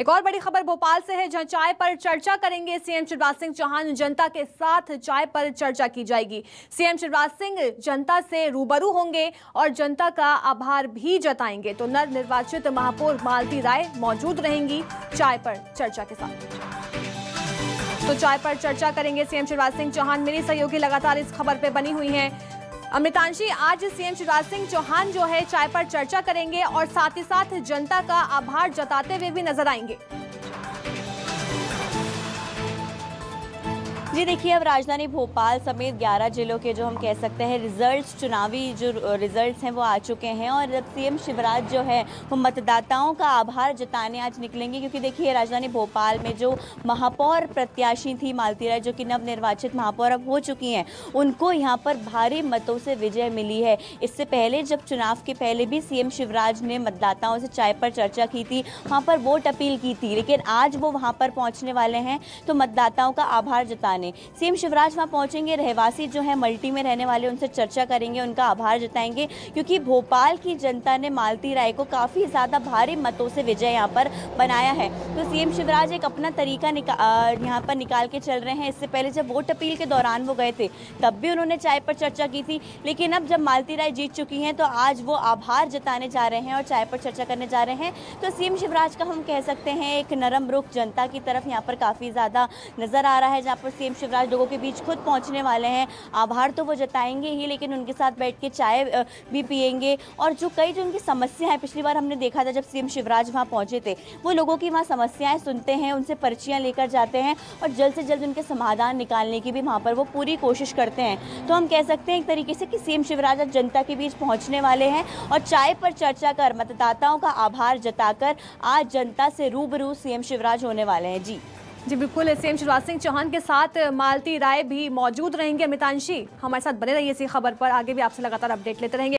एक और बड़ी खबर भोपाल से है, जहां चाय पर चर्चा करेंगे सीएम शिवराज सिंह चौहान। जनता के साथ चाय पर चर्चा की जाएगी। सीएम शिवराज सिंह जनता से रूबरू होंगे और जनता का आभार भी जताएंगे। तो नव निर्वाचित महापौर मालती राय मौजूद रहेंगी चाय पर चर्चा के साथ। तो चाय पर चर्चा करेंगे सीएम शिवराज सिंह चौहान। मेरी सहयोगी लगातार इस खबर पे बनी हुई हैं। अमितांशी, आज सीएम शिवराज सिंह चौहान जो है चाय पर चर्चा करेंगे और साथ ही साथ जनता का आभार जताते हुए भी नजर आएंगे। जी देखिए, अब राजधानी भोपाल समेत 11 जिलों के जो हम कह सकते हैं रिजल्ट्स, चुनावी जो रिजल्ट्स हैं वो आ चुके हैं। और जब सीएम शिवराज जो है वो मतदाताओं का आभार जताने आज निकलेंगे, क्योंकि देखिए राजधानी भोपाल में जो महापौर प्रत्याशी थी मालती राय, जो कि नवनिर्वाचित महापौर अब हो चुकी हैं, उनको यहाँ पर भारी मतों से विजय मिली है। इससे पहले जब चुनाव के पहले भी सीएम शिवराज ने मतदाताओं से चाय पर चर्चा की थी, वहाँ पर वोट अपील की थी, लेकिन आज वो वहाँ पर पहुँचने वाले हैं तो मतदाताओं का आभार जताने सीएम शिवराज वहां पहुंचेंगे। रहवासी जो है मल्टी में रहने वाले, उनसे चर्चा करेंगे, उनका आभार जताएंगे, क्योंकि भोपाल की जनता ने मालती राय को काफी ज्यादा भारी मतों से विजय यहां पर बनाया है। तो सीएम शिवराज एक अपना तरीका यहां पर निकाल के चल रहे हैं। इससे पहले जब वोट अपील के दौरान वो गए थे तब भी उन्होंने चाय पर चर्चा की थी, लेकिन अब जब मालती राय जीत चुकी हैं तो आज वो आभार जताने जा रहे हैं और चाय पर चर्चा करने जा रहे हैं। तो सीएम शिवराज का हम कह सकते हैं एक नरम रुख जनता की तरफ यहाँ पर काफी ज्यादा नजर आ रहा है, जहाँ पर सीएम शिवराज लोगों के बीच खुद पहुंचने वाले हैं। आभार तो वो जताएंगे ही, लेकिन उनके साथ बैठ के चाय भी पियेंगे और जो उनकी समस्याएं हैं, पिछली बार हमने देखा था जब सीएम शिवराज वहां पहुंचे थे, वो लोगों की वहां समस्याएं सुनते हैं, उनसे पर्चियां लेकर जाते हैं और जल्द से जल्द उनके समाधान निकालने की भी वहां पर वो पूरी कोशिश करते हैं। तो हम कह सकते हैं एक तरीके से कि सीएम शिवराज आज जनता के बीच पहुंचने वाले हैं और चाय पर चर्चा कर मतदाताओं का आभार जताकर आज जनता से रूबरू सीएम शिवराज होने वाले हैं। जी बिल्कुल, सीएम शिवराज सिंह चौहान के साथ मालती राय भी मौजूद रहेंगे। अमितांशी, हमारे साथ बने रहिए इसी खबर पर, आगे भी आपसे लगातार अपडेट लेते रहेंगे।